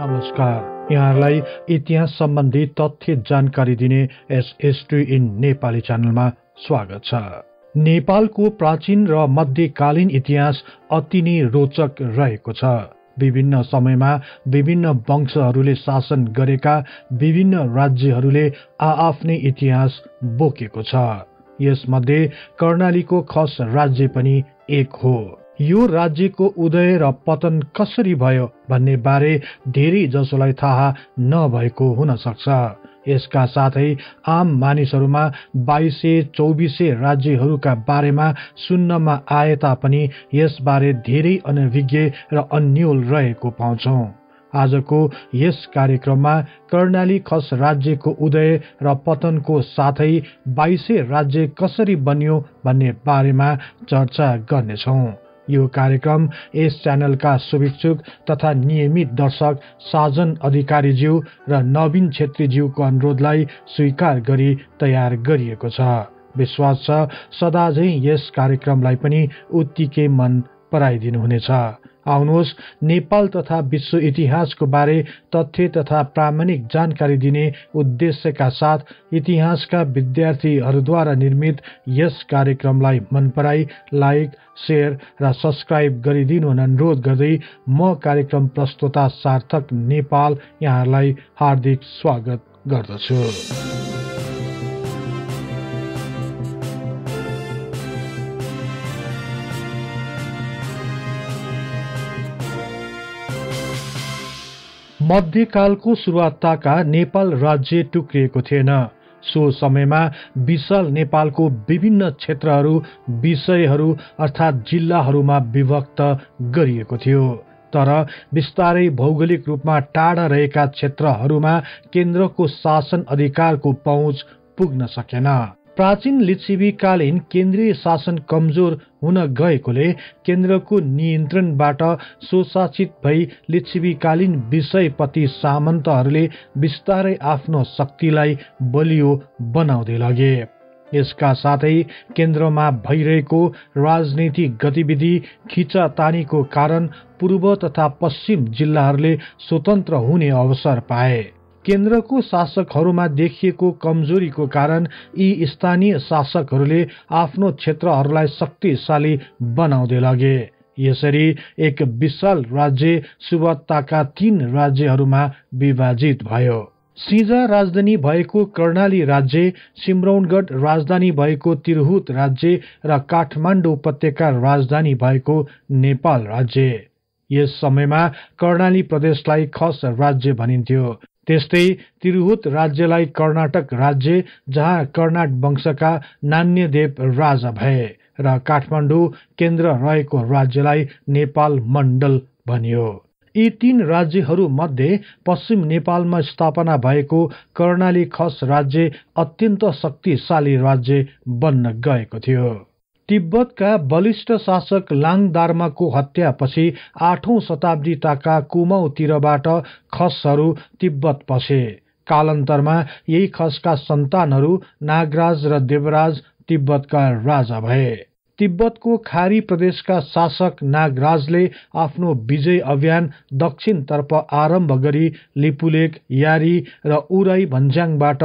नमस्कार। यहाँलाई इतिहास सम्बन्धी तथ्य जानकारी दिने एस हिस्ट्री इन नेपाली च्यानलमा स्वागत छ। नेपालको प्राचीन र मध्यकालीन इतिहास अति नै रोचक रहेको छ। विभिन्न समयमा विभिन्न वंशहरूले शासन गरेका विभिन्न राज्यहरूले आआफ्नै इतिहास बोकेको छ। यसमध्ये कर्णालीको खस राज्य पनि एक हो। यो राज्यको उदय र पतन कसरी भयो भन्ने बारे धेरै जसोलाई थाहा नभएको हुन सक्छ। यसका साथै आम मानिसहरूमा 22-24 राज्यहरूका बारेमा सुन्नमा आए तापनि यसबारे धेरै अनभिज्ञ र अन्यल रहेको पाउँछौँ। आजको यस कार्यक्रममा कर्णाली खस राज्यको उदय र पतनको साथै 22 राज्य कसरी बन्यो भन्ने बारेमा चर्चा गर्नेछौँ। यो कार्यक्रम यस च्यानलका शुभेच्छुक तथा नियमित दर्शक साजन अधिकारीज्यू र नवीन छेत्रीज्यूको अनुरोधलाई स्वीकार गरी तयार गरिएको छ। विश्वास छ सदाझै यस कार्यक्रमलाई पनि उत्तिकै मन पराइदिनुहुनेछ। आउनुहोस् नेपाल तथा विश्व इतिहासको बारे तथ्य तथा प्रामाणिक जानकारी दिने उद्देश्यका साथ इतिहासका विद्यार्थीहरूद्वारा निर्मित यस कार्यक्रमलाई मनपराई लाइक, शेयर र सब्सक्राइब गरिदिनु अनुरोध गर्दै म कार्यक्रम प्रस्तोता सार्थक नेपाल यहाँहरूलाई हार्दिक स्वागत गर्दछु। मध्यकालको सुरुवातका नेपाल राज्य टुक्रिएको थिएन। सो समयमा विशाल नेपालको विभिन्न क्षेत्रहरू विषयहरू अर्थात् जिल्लाहरूमा विभक्त गरिएको थियो। तर बिस्तारै भौगोलिक रूपमा टाढा रहेका क्षेत्रहरूमा केन्द्रको शासन अधिकारको पहुँच पुग्न सकेन। प्राचीन लिच्छवीकालीन केन्द्रीय शासन कमजोर हुन गएकोले केन्द्रको नियन्त्रणबाट स्वशासित भई लिच्छवीकालीन विषयपति सामन्तहरूले बिस्तारै आफ्नो शक्तिलाई बलियो बनाउँदै लगे। यसका साथै केन्द्रमा भइरहेको राजनीतिक गतिविधि खिचातानीको कारण पूर्व तथा पश्चिम जिल्लाहरूले स्वतन्त्र हुने अवसर पाए। केन्द्रको शासकहरूमा देखिएको कमजोरीको कारण यी स्थानीय शासकहरूले आफ्नो क्षेत्रहरूलाई शक्तिशाली बनाउँदै लगे। यसरी एक विशाल राज्य सुबत्ताका 3 राज्यहरूमा विभाजित भयो। सिंजा राजधानी भएको कर्णाली राज्य, सिमरौनगढ राजधानी भएको तिरहुत राज्य र काठमाडौँ उपत्यका राजधानी भएको नेपाल राज्य। यस समयमा कर्णाली प्रदेशलाई खस राज्य भनिन्थ्यो। त्यस्तै तिरहुत राज्यलाई कर्नाटक राज्य, जहाँ कर्नाट वंशका नान्यदेव राजा भए, र काठमाडौँ केन्द्र रहेको राज्यलाई नेपाल मण्डल भनियो। यी 3 राज्यहरू मध्ये पश्चिम नेपालमा स्थापना भएको कर्णाली खस राज्य अत्यन्त शक्तिशाली राज्य बन्न गएको थियो। तिब्बतका बलिष्ठ शासक लाङ दार्माको हत्यापछि 8औं शताब्दीताका कुमाउतिरबाट खसहरू तिब्बत पसे। कालान्तरमा यही खसका सन्तानहरू नागराज र देवराज तिब्बतका राजा भए। तिब्बतको खारी प्रदेशका शासक नागराजले आफ्नो विजय अभियान दक्षिणतर्फ आरम्भ गरी लिपुलेक, यारी र उराई भन्ज्याङबाट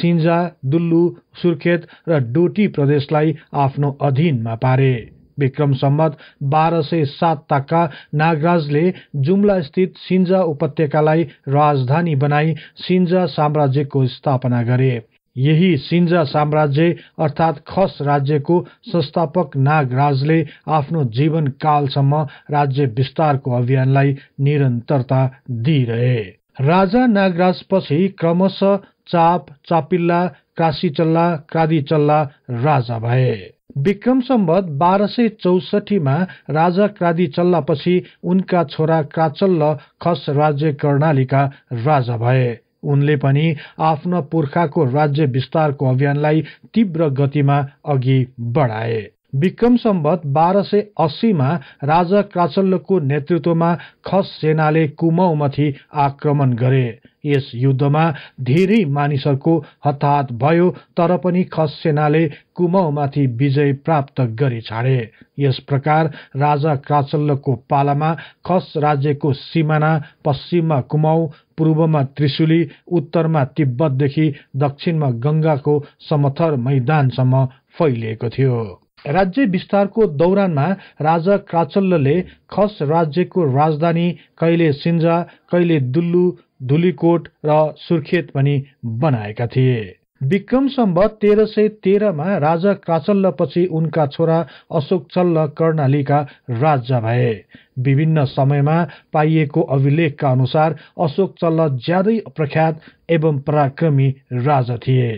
सिन्जा, दुल्लू, सुर्खेत र डोटी प्रदेशलाई आफ्नो अधीनमा पारे। विक्रम सम्वत 1207 ताका नागराजले जुम्ला स्थित सिन्जा उपत्यकालाई राजधानी बनाई सिन्जा साम्राज्यको स्थापना गरे। यही सिन्जा साम्राज्य अर्थात् खस राज्यको संस्थापक नागराजले आफ्नो जीवनकालसम्म राज्य विस्तारको अभियानलाई निरन्तरता दिइरहे। राजा नागराजपछि क्रमशः चाप, चापिल्ला, क्रासीचल्ला, क्रादीचल्ला राजा भए। विक्रम सम्वत 1264मा राजा क्रादीचल्लापछि उनका छोरा क्राचल्ल खस राज्य कर्णालीका राजा भए। उनले पनि आफ्नो पुर्खाको राज्य विस्तारको अभियानलाई तीव्र गतिमा अघि बढाए। विक्रम सम्वत 1280 में राजा क्राचल्ल को नेतृत्व में खस सेनाले कुमाऊमाथि आक्रमण गरे। यस युद्ध में धेरै मानिसहरुको हताहत भयो तर पनि खस सेनाले कुमाऊमाथि विजय प्राप्त गरी छाडे। यस प्रकार राजा क्राचल्ल को पालामा खस राज्य को सीमाना पश्चिम में कुमाऊ, पूर्व में त्रिशुली, उत्तर में तिब्बत देखि दक्षिण में गंगा को समथर मैदानसम्म फैलिएको थियो। राज्य विस्तार को दौरान में राजा क्राचल्लले खस राज्य को राजधानी कहिले सिन्जा, कहिले दुल्लू, धुलीकोट र सुर्खेत पनि बनाएका थिए। विक्रम सम्वत 1313 में राजा क्राचल्ल पछि उनका छोरा अशोक चल्ल कर्णाली का राजा भए। विभिन्न समय में पाइएको अभिलेख का अनुसार अशोक चल्ल ज्यादै प्रख्यात एवं पराक्रमी राजा थिए।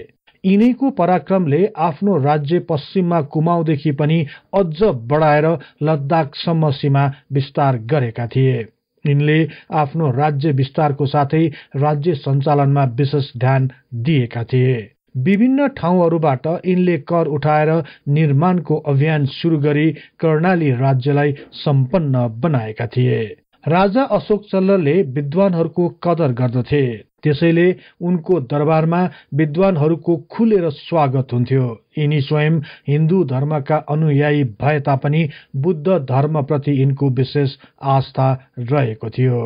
यिनको पराक्रमले आफ्नो राज्य पश्चिममा कुमाऊदेखि पनि अझ बढाएर लद्दाखसम्म सीमा विस्तार गरेका थिए। यिनले आफ्नो राज्य विस्तारको साथै राज्य सञ्चालनमा विशेष ध्यान दिएका थिए। विभिन्न ठाउँहरूबाट यिनले कर उठाएर निर्माणको अभियान सुरु गरी कर्णाली राज्यलाई सम्पन्न बनाएका थिए। राजा अशोक चल्लले विद्वानहरूको कदर गर्दथे, त्यसैले उनको दरबारमा विद्वानहरूको खुलेर स्वागत हुन्थ्यो। यिनी स्वयं हिन्दू धर्मका अनुयायी भए तापनि बुद्ध धर्मप्रति यिनको विशेष आस्था रहेको थियो।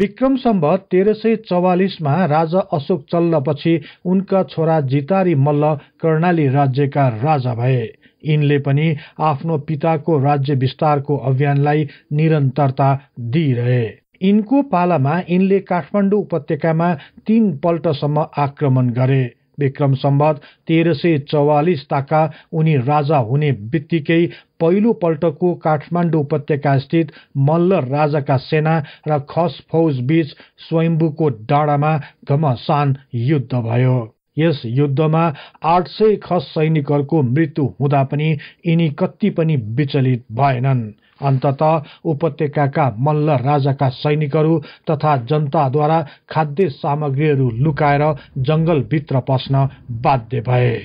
विक्रम सम्वत 1344 मा राजा अशोक चल्लपछि उनका छोरा जितारी मल्ल कर्णाली राज्यका राजा भए। यिनले पनि आफ्नो पिताको राज्य विस्तारको अभियानलाई निरन्तरता दिइरहे। यिनको पालामा यिनले काठमाडौँ उपत्यकामा 3 पल्टसम्म आक्रमण गरे। विक्रम सम्वत 1344 ताका उनी राजा हुने बित्तिकै पहिलो पल्टको काठमाडौँ उपत्यका स्थित मल्ल राजाका सेना र खस फौज बीच स्वयम्भूको डाँडामा घमासान युद्ध भयो। यस युद्धमा 800 खस सैनिकहरूको मृत्यु हुँदा पनि यिनी कति पनि विचलित भएनन्। अन्ततः उपत्यकाका मल्ल राजाका सैनिकहरू तथा जनताद्वारा खाद्य सामग्रीहरू लुकाएर जंगलभित्र पस्न बाध्य भए।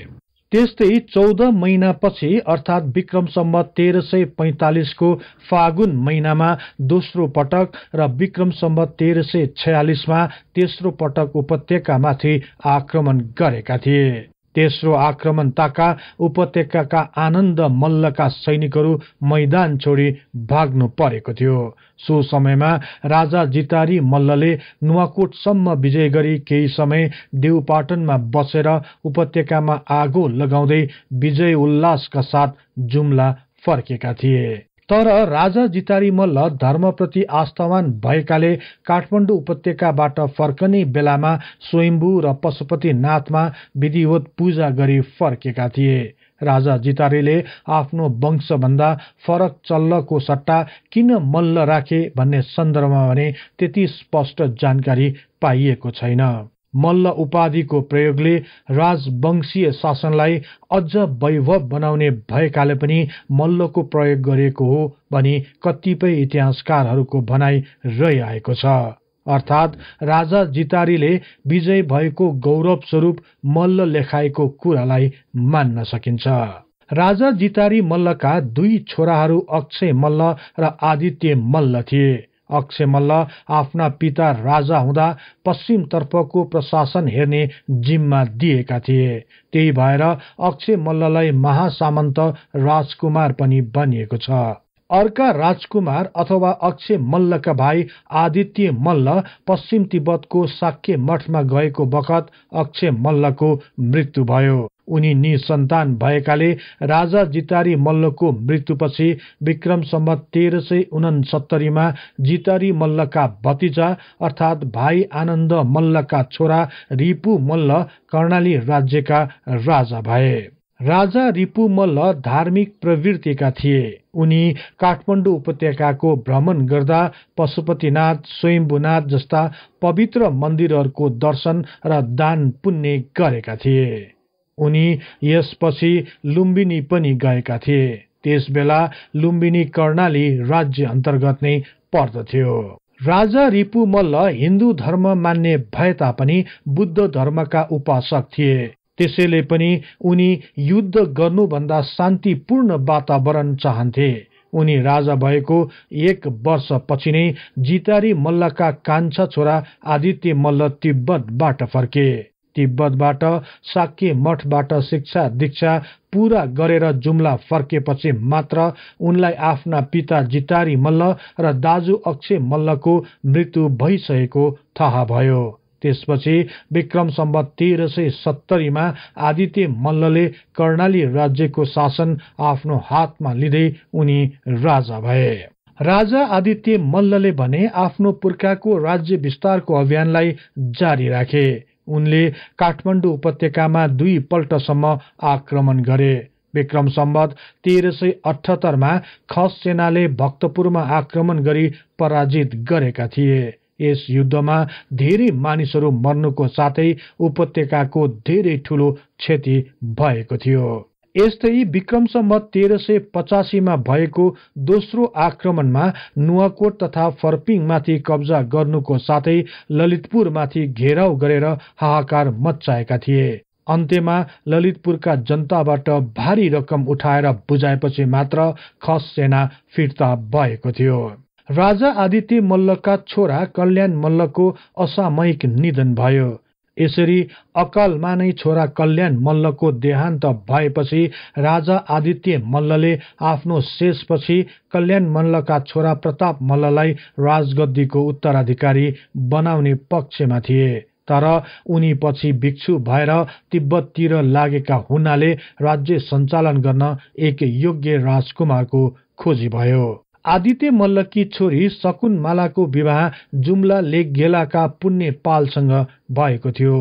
त्यस्तै 14 महिनापछि अर्थात विक्रम सम्वत 1345 को फागुन महिनामा दोस्रो पटक र विक्रम सम्वत 1346 मा तेस्रो पटक उपत्यकामाथि आक्रमण गरेका थिए। तेस्रो आक्रमणताका उपत्यकाका आनन्द मल्लका सैनिकहरू मैदान छोडी भाग्नु परेको थियो। सो समयमा राजा जितारी मल्लले नुवाकोटसम्म विजय गरी केही समय देवपाटनमा बसेर उपत्यकामा आगो लगाउँदै विजय उल्लासका साथ जुम्ला फर्केका थिए। तर राजा जितारी मल्ल धर्मप्रति आस्थावान भएकाले काठमाडौँ उपत्यकाबाट फर्कने बेलामा स्वयम्भू र पशुपतिनाथमा विधिवत पूजा गरी फर्केका थिए। राजा जितारीले आफ्नो वंशभन्दा फरक चल्लको सट्टा किन मल्ल राखे भन्ने सन्दर्भमा भने त्यति स्पष्ट जानकारी पाइएको छैन। मल्ल उपाधिको प्रयोगले राजवंशीय शासनलाई अझ वैभव बनाउने भएकाले पनि मल्लको प्रयोग गरेको हो भनी कतिपय इतिहासकारहरूको भनाइ रहिआएको छ। अर्थात् राजा जितारीले विजय भएको गौरव स्वरूप मल्ल लेखाएको कुरालाई मान्न सकिन्छ। राजा जितारी मल्लका 2 छोराहरू अक्षय मल्ल र आदित्य मल्ल थिए। अक्षय मल्ल आफ्ना पिता राजा हुँदा पश्चिमतर्फको प्रशासन हेर्ने जिम्मा दिएका थिए। त्यही भएर अक्षय मल्ललाई महासामन्त राजकुमार पनि बनिएको छ। अर्का राजकुमार अथवा अक्षय मल्लका भाइ आदित्य मल्ल पश्चिम तिब्बतको शाक्य मठमा गएको बखत अक्षय मल्लको मृत्यु भयो। उनी निसन्तान भएकाले राजा जितारी मल्लको मृत्युपछि विक्रम सम्वत 1369 मा जितारी मल्लका भतिजा अर्थात् भाइ आनन्द मल्लका छोरा रिपु मल्ल कर्णाली राज्यका राजा भए। राजा रिपु मल्ल धार्मिक प्रवृत्तिका थिए। उनी काठमाडौँ उपत्यकाको भ्रमण गर्दा पशुपतिनाथ, स्वयम्भूनाथ जस्ता पवित्र मन्दिरहरूको दर्शन र दान पुण्य गरेका थिए। उनी यसपछि लुम्बिनी पनि गएका थिए। त्यसबेला लुम्बिनी कर्णाली राज्य अन्तर्गत नै पर्दथ्यो। राजा रिपु मल्ल हिन्दू धर्म मान्ने भए तापनि बुद्ध धर्मका उपासक थिए। त्यसैले पनि उनी युद्ध गर्नुभन्दा शान्तिपूर्ण वातावरण चाहन्थे। उनी राजा भएको 1 वर्षपछि नै जितारी मल्लका कान्छा छोरा आदित्य मल्ल तिब्बतबाट फर्के। तिब्बतबाट शाक्य मठबाट शिक्षा दीक्षा पूरा गरेर जुम्ला फर्केपछि मात्र उनलाई आफ्ना पिता जितारी मल्ल र दाजु अक्षय मल्लको मृत्यु भइसकेको थाहा भयो। त्यसपछि विक्रम सम्वत 1370 आदित्य मल्लले कर्णाली राज्यको शासन आफ्नो हातमा लिँदै उनी राजा भए। राजा आदित्य मल्लले भने आफ्नो पुर्खाको राज्य विस्तारको अभियानलाई जारी राखे। उनले काठमाडौँ उपत्यकामा 2 पल्टसम्म आक्रमण गरे। विक्रम सम्वत 1378 खस सेनाले भक्तपुरमा आक्रमण गरी पराजित गरेका थिए। यस युद्धमा धेरै मानिसहरू मर्नुको साथै उपत्यकाको धेरै ठूलो क्षति भएको थियो। यस्तै विक्रम सम्वत 1385 भएको दोस्रो आक्रमणमा नुवाकोट तथा फर्पिङमाथि कब्जा गर्नुको साथै ललितपुरमाथि घेराउ गरेर हाहाकार मच्चाएका थिए। अन्त्यमा ललितपुरका जनताबाट भारी रकम उठाएर बुझाएपछि मात्र खस सेना फिर्ता भएको थियो। राजा आदित्य मल्लका छोरा कल्याण मल्लको असामयिक निधन भयो। यसरी अकालमा नै छोरा कल्याण मल्लको देहान्त भएपछि राजा आदित्य मल्लले आफ्नो शेषपछि कल्याण मल्लका छोरा प्रताप मल्ललाई राजगद्दीको उत्तराधिकारी बनाउने पक्षमा थिए, तर उनी पछि भिक्षु भएर तिब्बततिर लागेका हुनाले राज्य सञ्चालन गर्न एक योग्य राजकुमारको खोजी भयो। आदित्य मल्लकी छोरी शकुन मालाको विवाह जुम्ला लेकगेलाका पुण्यपालसँग भएको थियो।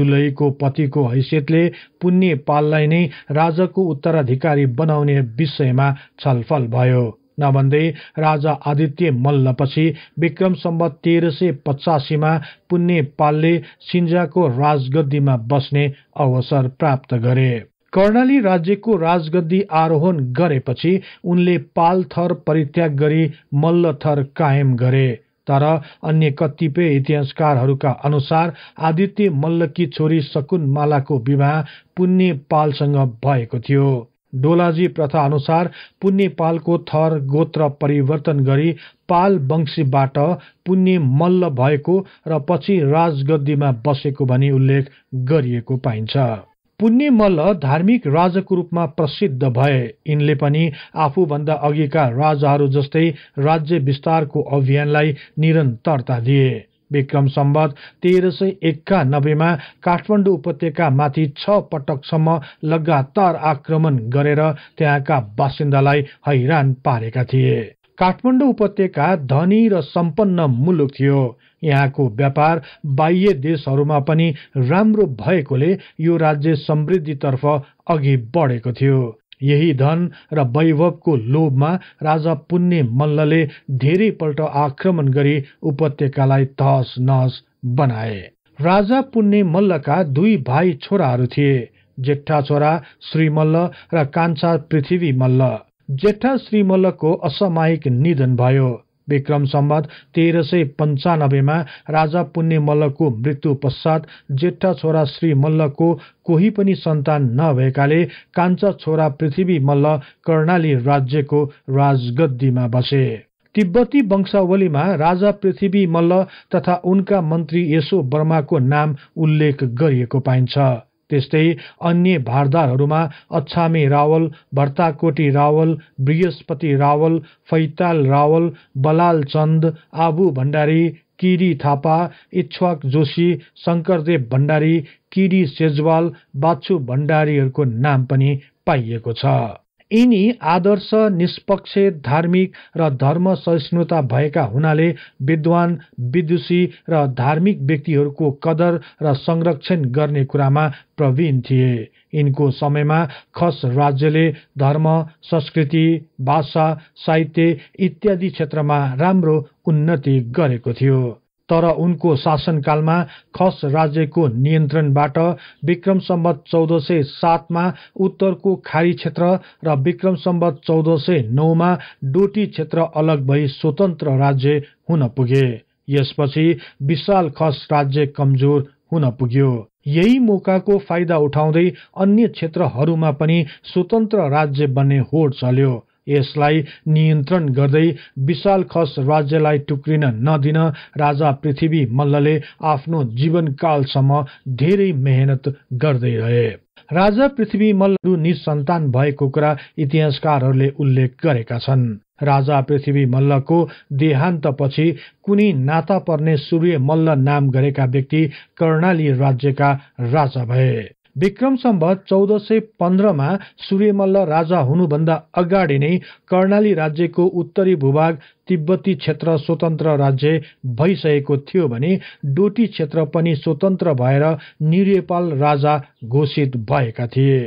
दुलहीको पतिको हैसियतले पुण्यपाललाई नै राजाको उत्तराधिकारी बनाउने विषयमा छलफल भयो। नभन्दै राजा आदित्य मल्लपछि विक्रम सम्वत 1385 पुण्यपालले सिन्जाको राजगद्दीमा बस्ने अवसर प्राप्त गरे। कर्णाली राज्यको राजगद्दी आरोहण गरेपछि उनले पाल थर परित्याग गरी मल्ल थर कायम गरे, तर अन्य कतिपय इतिहासकारहरूका अनुसार आदित्य मल्लकी छोरी शकुन मालाको विवाह पुण्यपालसँग भएको थियो। डोलाजी प्रथा अनुसार पुण्यपालको थर गोत्र परिवर्तन गरी पाल वंशीबाट पुण्य मल्ल भएको र पछि राजगद्दीमा बसेको भनी उल्लेख गरिएको पाइन्छ। पुण्य मल्ल धार्मिक राजाको रूपमा प्रसिद्ध भए। यिनले पनि आफूभन्दा अघिका राजाहरू जस्तै राज्य विस्तारको अभियानलाई निरन्तरता दिए। विक्रम सम्वत 1391 काठमाडौँ उपत्यकामाथि 6 पटकसम्म लगातार आक्रमण गरेर त्यहाँका बासिन्दालाई हैरान पारेका थिए। काठमाडौँ उपत्यका धनी र सम्पन्न मुलुक थियो। यहाँको व्यापार बाह्य देशहरूमा पनि राम्रो भएकोले यो राज्य समृद्धितर्फ अघि बढेको थियो। यही धन र वैभवको लोभमा राजा पुण्य मल्लले धेरैपल्ट आक्रमण गरी उपत्यकालाई तहस नहस बनाए। राजा पुण्य मल्लका 2 भाइ छोराहरू थिए। जेठा छोरा श्री मल्ल र कान्छा पृथ्वी मल्ल। जेठा श्री मल्लको असामयिक निधन भयो। विक्रम सम्वत 1395 राजा पुण्य मल्लको मृत्यु पश्चात जेठा छोरा श्री मल्लको कोही पनि सन्तान नभएकाले कान्छा छोरा पृथ्वी मल्ल कर्णाली राज्यको राजगद्दीमा बसे। तिब्बती वंशावलीमा राजा पृथ्वी मल्ल तथा उनका मन्त्री यसो वर्माको नाम उल्लेख गरिएको पाइन्छ। त्यस्तै अन्य भारदारहरूमा अछामे रावल, भर्ताकोटी रावल, बृहस्पति रावल, फैताल रावल, बलाल चन्द, आबु भण्डारी, किरी थापा, इच्छ्वाक जोशी, शङ्करदेव भण्डारी, किरी सेजवाल, बाछु भण्डारीहरूको नाम पनि पाइएको छ। यिनी आदर्श, निष्पक्ष, धार्मिक र धर्म सहिष्णुता भएका हुनाले विद्वान, विदुषी र धार्मिक व्यक्तिहरूको कदर र संरक्षण गर्ने कुरामा प्रवीण थिए। यिनको समयमा खस राज्यले धर्म, संस्कृति, भाषा, साहित्य इत्यादि क्षेत्रमा राम्रो उन्नति गरेको थियो, तर उनको शासनकालमा खस राज्यको नियन्त्रणबाट विक्रम सम्वत 1407 उत्तरको खारी क्षेत्र र विक्रम सम्वत 1409 डोटी क्षेत्र अलग भई स्वतन्त्र राज्य हुन पुगे। यसपछि विशाल खस राज्य कमजोर हुन पुग्यो। यही मौका को फायदा उठाउँदै अन्य क्षेत्रहरूमा पनि स्वतन्त्र राज्य बन्ने होड चल्यो। यसलाई नियन्त्रण गर्दै विशाल खस राज्यलाई टुक्रिन नदिन राजा पृथ्वी मल्लले आफ्नो जीवनकालसम्म धेरै मेहनत गर्दै रहे। राजा पृथ्वी मल्ल निसन्तान भएको कुरा इतिहासकारहरूले उल्लेख गरेका छन्। राजा पृथ्वी मल्लको देहान्तपछि कुनै नाता पर्ने सूर्य मल्ल नाम गरेका व्यक्ति कर्णाली राज्यका राजा भए। विक्रम सम्वत 1415मा सूर्यमल्ल राजा हुनुभन्दा अगाडि नै कर्णाली राज्यको उत्तरी भूभाग तिब्बती क्षेत्र स्वतन्त्र राज्य भइसकेको थियो भने डोटी क्षेत्र पनि स्वतन्त्र भएर निरेपाल राजा घोषित भएका थिए।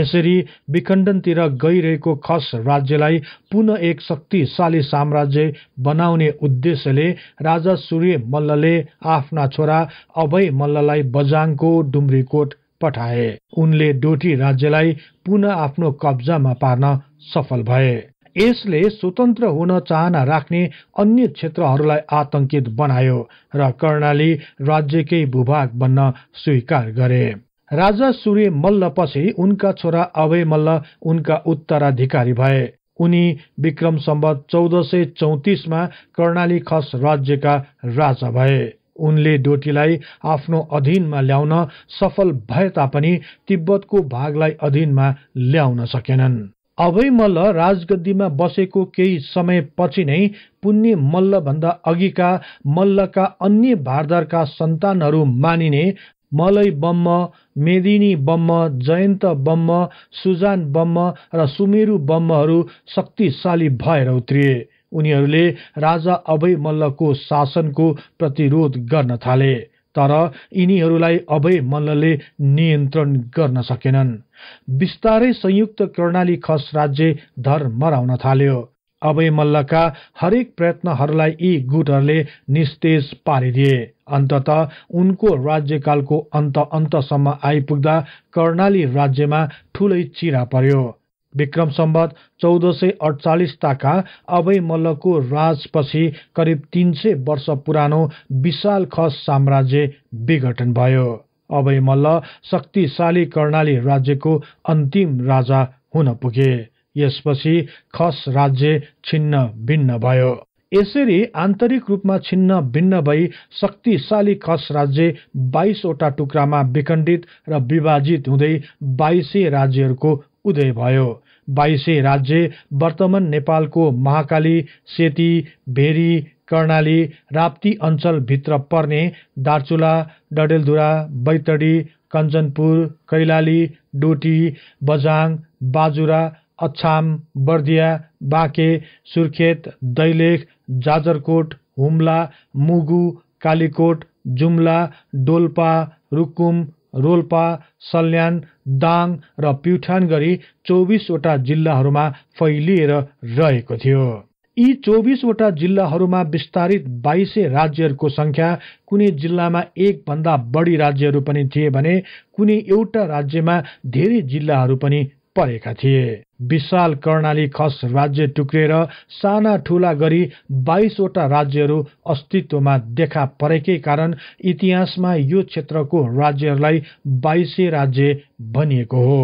यसरी विखण्डनतिर गइरहेको खस राज्यलाई पुनः एक शक्तिशाली साम्राज्य बनाउने उद्देश्यले राजा सूर्य मल्लले आफ्ना छोरा अभय मल्ललाई बजाङको डुम्रीकोट पठाए। उनले डोटी राज्यलाई पुनः आफ्नो कब्जामा पार्न सफल भए। यसले स्वतन्त्र हुन चाहना राख्ने अन्य क्षेत्रहरूलाई आतंकित बनायो र कर्णाली राज्यकै भूभाग बन्न स्वीकार गरे। राजा सूर्य मल्ल पछि उनका छोरा अभय मल्ल उनका उत्तराधिकारी भए। उनी विक्रम सम्वत 1434मा कर्णाली खस राज्यका राजा भए। उनले डोटीलाई आफ्नो अधीनमा ल्याउन सफल भए तापनि तिब्बतको भागलाई अधीनमा ल्याउन सकेनन्। अभय मल्ल राजगद्दीमा बसेको केही समयपछि नै पुण्य मल्ल भन्दा अघिका मल्लका अन्य भारदारका सन्तानहरू मानिने मलय बम्म, मेदिनी बम्म, जयन्त बम्म, सुजान बम्म र सुमेरु बम्महरू शक्तिशाली भएर उत्रिए। उनीहरूले राजा अभय मल्लको शासनको प्रतिरोध गर्न थाले, तर यिनीहरूलाई अभय मल्लले नियन्त्रण गर्न सकेनन्। बिस्तारै संयुक्त कर्णाली खस राज्य धर्मराउन थाल्यो। अभय मल्लका हरेक प्रयत्नहरूलाई यी गुटहरूले निस्तेज पारिदिए। अन्ततः उनको राज्यकालको अन्तसम्म आइपुग्दा कर्णाली राज्यमा ठुलै चिरा पर्यो। विक्रम सम्वत 1448 ताका अभय मल्लको राजपछि करिब 300 वर्ष पुरानो विशाल खस साम्राज्य विघटन भयो। अभय मल्ल शक्तिशाली कर्णाली राज्यको अन्तिम राजा हुन पुगे। यसपछि खस राज्य छिन्न भिन्न भयो। यसरी आन्तरिक रूपमा छिन्न भिन्न भई शक्तिशाली खस राज्य 22 वटा टुक्रामा विखण्डित र विभाजित हुँदै 22 राज्यहरूको उदय भयो। 22 राज्य वर्तमान नेपालको महाकाली, सेती, भेरी, कर्णाली, राप्ती अञ्चल भित्र पर्ने दार्चुला, डडेलधुरा, बैतडी, कञ्चनपुर, कैलाली, डोटी, बजाङ, बाजुरा, अछाम, बर्दिया, बाँके, सुर्खेत, दैलेख, जाजरकोट, हुम्ला, मुगु, कालीकोट, जुम्ला, डोल्पा, रुकुम, रोल्पा, सल्यान, दाङ र प्युठान गरी 24 वटा जिल्लाहरूमा फैलिएर रहेको थियो। यी 24 वटा जिल्लाहरूमा विस्तारित 22 राज्यहरूको संख्या कुनै जिल्लामा 1 भन्दा बढी राज्यहरू पनि थिए भने कुनै एउटा राज्यमा धेरै जिल्लाहरू पनि परेका थिए। विशाल कर्णाली खस राज्य टुक्रेर साना ठूला गरी 22 वटा राज्यहरू अस्तित्वमा देखा परेकै कारण इतिहासमा यो क्षेत्रको राज्यहरूलाई 22 राज्य भनिएको हो।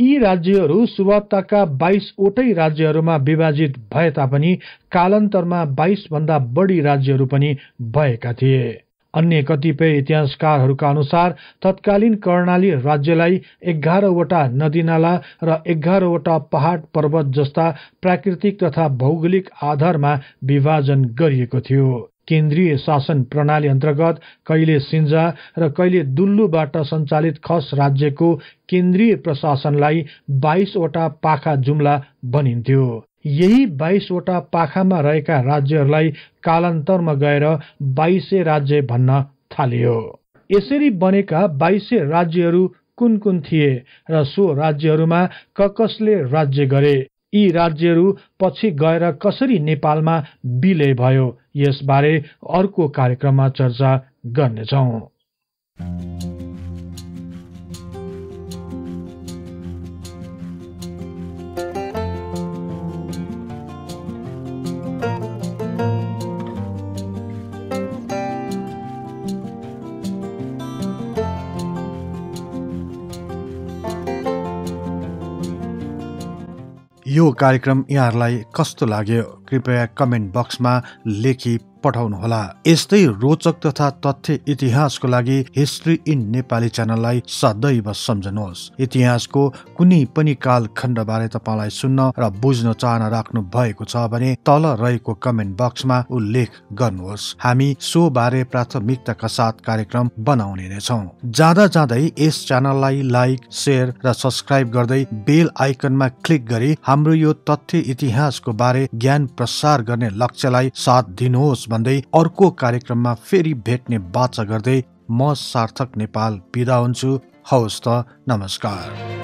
यी राज्यहरू सुरुवातका 22 वटै राज्यहरूमा विभाजित भए तापनि कालान्तरमा 22 भन्दा बढी राज्यहरू पनि भएका थिए। अन्य कतिपय इतिहासकारहरूका अनुसार तत्कालीन कर्णाली राज्यलाई 11 वटा नदीनाला र 11 वटा पहाड पर्वत जस्ता प्राकृतिक तथा भौगोलिक आधारमा विभाजन गरिएको थियो। केन्द्रीय शासन प्रणाली अन्तर्गत कहिले सिन्जा र कहिले दुल्लूबाट सञ्चालित खस राज्यको केन्द्रीय प्रशासनलाई 22 वटा पाखा जुम्ला भनिन्थ्यो। यही 22 वटा पाखामा रहेका राज्यहरूलाई कालान्तरमा गएर 22 राज्य भन्न थालियो। यसरी बनेका 22 राज्यहरू कुन कुन थिए र सो राज्यहरूमा कसले राज्य गरे, यी राज्यहरू पछि गएर कसरी नेपालमा विलय भयो, यसबारे अर्को कार्यक्रममा चर्चा गर्नेछौँ। यो कार्यक्रम यहाँहरूलाई कस्तो लाग्यो कृपया कमेन्ट बक्समा लेखी पठाउनुहोला। यस्तै रोचक तथा तथ्य इतिहासको लागि हिस्ट्री इन नेपाली च्यानललाई सदैव सम्झनुहोस्। इतिहासको कुनै पनि कालखण्डबारे तपाईलाई सुन्न र बुझ्न चाहना राख्नु भएको छ भने तल रहेको कमेन्ट बक्समा उल्लेख गर्नुहोस्। हामी सो बारे प्राथमिकताका साथ कार्यक्रम बनाउने छौं। जाँदा जाँदै यस च्यानललाई लाइक, शेयर र सब्स्क्राइब गर्दै बेल आइकनमा क्लिक गरी हाम्रो यो तथ्य इतिहासको बारे ज्ञान प्रसार गर्ने लक्ष्यलाई साथ दिनुहोस् भन्दै अर्को कार्यक्रममा फेरि भेट्ने वाचा गर्दै म सार्थक नेपाल बिदा हुन्छु। हवस् त, नमस्कार।